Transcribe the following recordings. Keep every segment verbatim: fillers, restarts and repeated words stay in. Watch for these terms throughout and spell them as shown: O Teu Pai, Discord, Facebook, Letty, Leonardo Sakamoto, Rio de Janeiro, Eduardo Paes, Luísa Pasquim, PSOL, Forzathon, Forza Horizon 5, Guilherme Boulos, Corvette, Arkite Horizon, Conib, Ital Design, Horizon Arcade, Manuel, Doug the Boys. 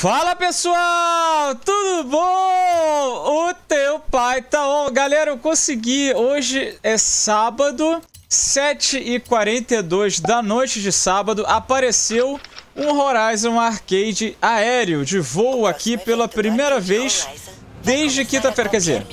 Fala pessoal, tudo bom? O Teu Pai tá on. Galera, eu consegui, hoje é sábado, sete e quarenta e dois da noite de sábado, apareceu um Horizon Arcade aéreo de voo aqui pela primeira vez desde quinta-feira, quer dizer,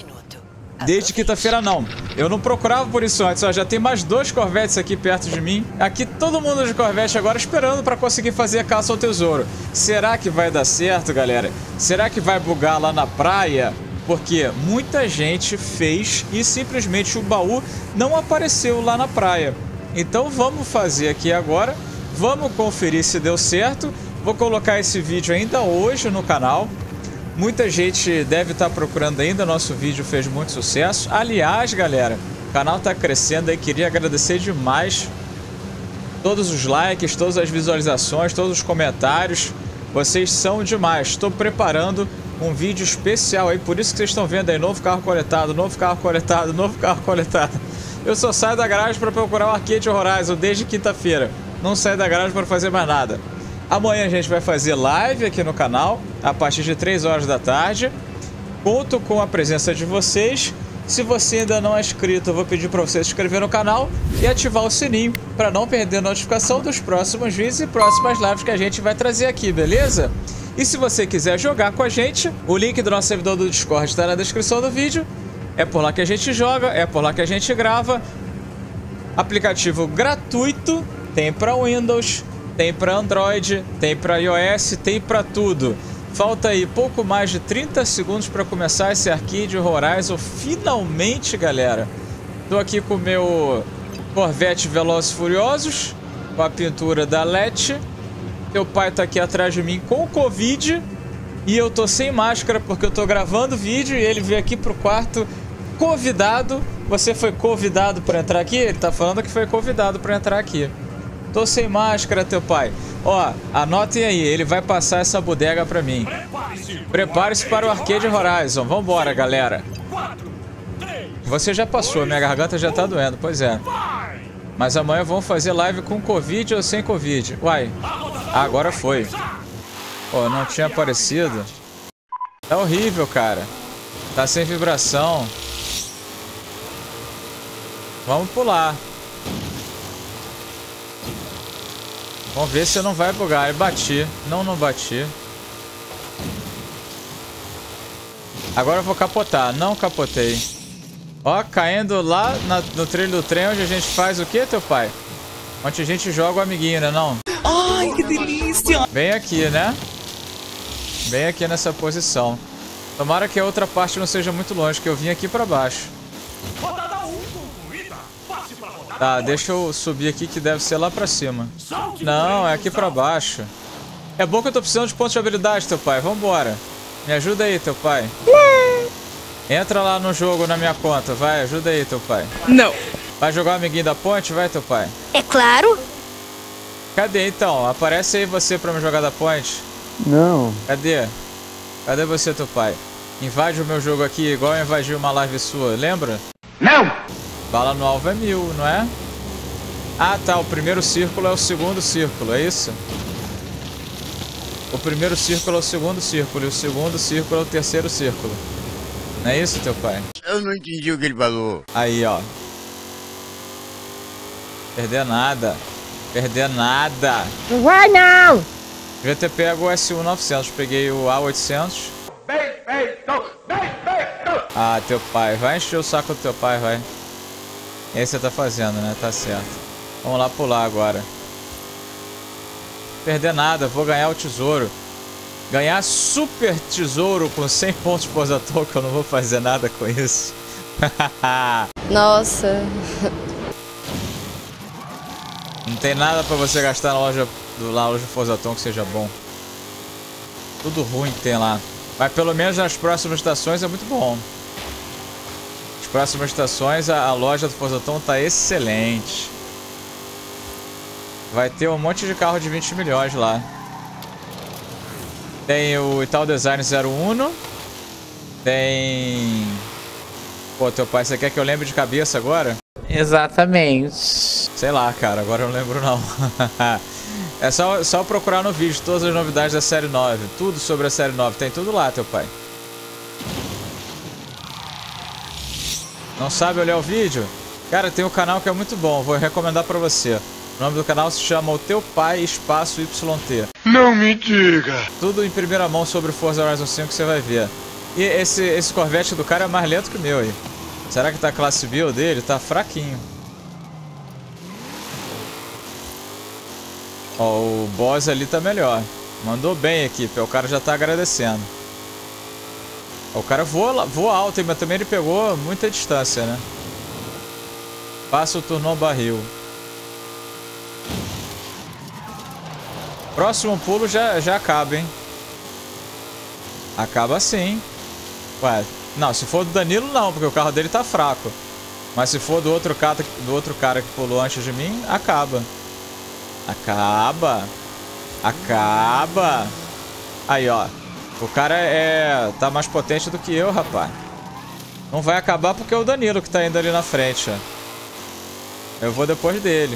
desde quinta-feira não. Eu não procurava por isso antes, ó, já tem mais dois Corvettes aqui perto de mim. Aqui todo mundo de Corvette agora esperando pra conseguir fazer a caça ao tesouro. Será que vai dar certo, galera? Será que vai bugar lá na praia? Porque muita gente fez e simplesmente o baú não apareceu lá na praia. Então vamos fazer aqui agora, vamos conferir se deu certo. Vou colocar esse vídeo ainda hoje no canal. Muita gente deve estar procurando ainda, nosso vídeo fez muito sucesso. Aliás, galera, o canal está crescendo aí, queria agradecer demais todos os likes, todas as visualizações, todos os comentários. Vocês são demais. Estou preparando um vídeo especial aí, por isso que vocês estão vendo aí, novo carro coletado, novo carro coletado, novo carro coletado. Eu só saio da garagem para procurar o Arkite Horizon desde quinta-feira. Não saio da garagem para fazer mais nada. Amanhã a gente vai fazer live aqui no canal, a partir de três horas da tarde. Conto com a presença de vocês. Se você ainda não é inscrito, eu vou pedir para você se inscrever no canal e ativar o sininho para não perder a notificação dos próximos vídeos e próximas lives que a gente vai trazer aqui, beleza? E se você quiser jogar com a gente, o link do nosso servidor do Discord está na descrição do vídeo. É por lá que a gente joga, é por lá que a gente grava. Aplicativo gratuito, tem para Windows, tem para Android, tem para iOS, tem para tudo. Falta aí pouco mais de trinta segundos para começar esse Arkite Horizon. Finalmente, galera. Estou aqui com o meu Corvette Velozes Furiosos, com a pintura da Letty. Meu pai está aqui atrás de mim com o Covid. E eu tô sem máscara porque eu tô gravando vídeo e ele veio aqui pro quarto convidado. Você foi convidado para entrar aqui? Ele tá falando que foi convidado para entrar aqui. Tô sem máscara, Teu Pai. Ó, anotem aí, ele vai passar essa bodega pra mim. Prepare-se para o Arkite Horizon. Vambora, galera. Você já passou, minha garganta já tá doendo, pois é. Mas amanhã vamos fazer live com Covid ou sem Covid. Uai, agora foi. Ó, não tinha aparecido. Tá horrível, cara. Tá sem vibração. Vamos pular. Vamos ver se não vai bugar. Eu bati. Não, não bati. Agora eu vou capotar. Não capotei. Ó, caindo lá na, no trilho do trem, onde a gente faz o que, Teu Pai? Onde a gente joga o amiguinho, né não? Ai, que delícia! Bem aqui, né? Bem aqui nessa posição. Tomara que a outra parte não seja muito longe, que eu vim aqui pra baixo. Tá, deixa eu subir aqui que deve ser lá pra cima. Não, é aqui pra baixo. É bom que eu tô precisando de pontos de habilidade, Teu Pai. Vambora. Me ajuda aí, Teu Pai. Entra lá no jogo na minha conta. Vai, ajuda aí, Teu Pai. Não. Vai jogar o amiguinho da ponte? Vai, Teu Pai. É claro. Cadê, então? Aparece aí você pra me jogar da ponte. Não. Cadê? Cadê você, Teu Pai? Invade o meu jogo aqui, igual eu invadi uma live sua, lembra? Não. Bala no alvo é mil, não é? Ah, tá. O primeiro círculo é o segundo círculo, é isso? O primeiro círculo é o segundo círculo e o segundo círculo é o terceiro círculo. Não é isso, Teu Pai? Eu não entendi o que ele falou. Aí, ó. Perder nada. Perder nada. Não vai, não! Devia ter pego o S um novecentos. Peguei o A oitocentos. Bem, bem, não. Bem, bem, não. Ah, Teu Pai. Vai encher o saco do Teu Pai, vai. E aí você tá fazendo, né? Tá certo. Vamos lá pular agora. Perder nada, vou ganhar o tesouro. Ganhar super tesouro com cem pontos de Forzathon, que eu não vou fazer nada com isso. Nossa. Não tem nada pra você gastar na loja do loja Forzathon que seja bom. Tudo ruim que tem lá. Mas pelo menos nas próximas estações é muito bom. Próximas estações, a, a loja do Forzathon tá excelente. Vai ter um monte de carro de vinte milhões lá. Tem o Ital Design zero um. Tem... Pô, Teu Pai, você quer que eu lembre de cabeça agora? Exatamente. Sei lá, cara, agora eu não lembro não. É só, só procurar no vídeo todas as novidades da série nove. Tudo sobre a série nove. Tem tudo lá, teu pai. Não sabe olhar o vídeo? Cara, tem um canal que é muito bom. Vou recomendar pra você. O nome do canal se chama O Teu Pai Espaço Y T. Não me diga! Tudo em primeira mão sobre Forza Horizon cinco que você vai ver. E esse, esse Corvette do cara é mais lento que o meu aí. Será que tá classe B ou dele? Tá fraquinho. Ó, o boss ali tá melhor. Mandou bem, equipe. O cara já tá agradecendo. Ó, o cara voa, voa alto, mas também ele pegou muita distância, né? Passa o turno barril. Próximo pulo já, já acaba, hein? Acaba sim. Ué, não, se for do Danilo não, porque o carro dele tá fraco. Mas se for do outro cara, do outro cara que pulou antes de mim, acaba. Acaba. Acaba. Aí, ó. O cara é... tá mais potente do que eu, rapaz. Não vai acabar porque é o Danilo que tá indo ali na frente, ó. Eu vou depois dele.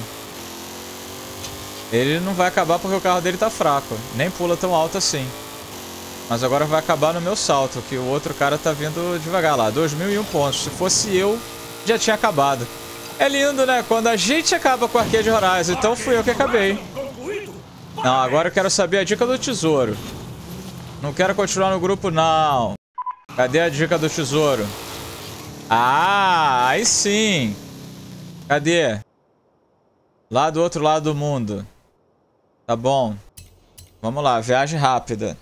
Ele não vai acabar porque o carro dele tá fraco. Nem pula tão alto assim. Mas agora vai acabar no meu salto, que o outro cara tá vindo devagar lá. dois mil e um pontos. Se fosse eu, já tinha acabado. É lindo, né? Quando a gente acaba com o Arcade Horizon. Então fui eu que acabei. Não, agora eu quero saber a dica do tesouro. Não quero continuar no grupo, não. Cadê a dica do tesouro? Ah, aí sim. Cadê? Lá do outro lado do mundo. Tá bom. Vamos lá, viagem rápida.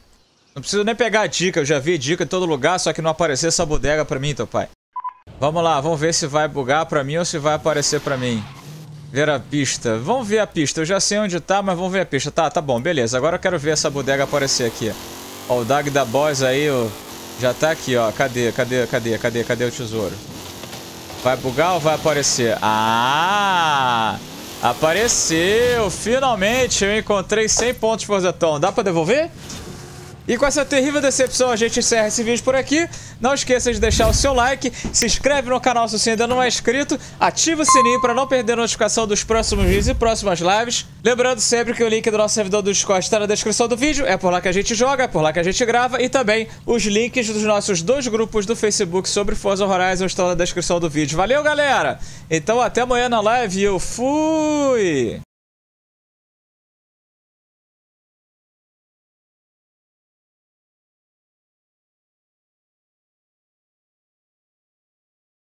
Não preciso nem pegar a dica. Eu já vi dica em todo lugar, só que não apareceu essa bodega pra mim, teu pai. Vamos lá, vamos ver se vai bugar pra mim ou se vai aparecer pra mim. Ver a pista. Vamos ver a pista. Eu já sei onde tá, mas vamos ver a pista. Tá, tá bom, beleza. Agora eu quero ver essa bodega aparecer aqui. Ó, o Doug the Boys aí, ó. Já tá aqui, ó. Cadê, cadê, cadê, cadê, cadê o tesouro? Vai bugar ou vai aparecer? Ah! Apareceu! Finalmente eu encontrei cem pontos por Forzathon. Dá pra devolver? E com essa terrível decepção, a gente encerra esse vídeo por aqui. Não esqueça de deixar o seu like, se inscreve no canal se você ainda não é inscrito, ativa o sininho para não perder a notificação dos próximos vídeos e próximas lives. Lembrando sempre que o link do nosso servidor do Discord está na descrição do vídeo, é por lá que a gente joga, é por lá que a gente grava, e também os links dos nossos dois grupos do Facebook sobre Forza Horizon estão na descrição do vídeo. Valeu, galera! Então até amanhã na live, eu fui!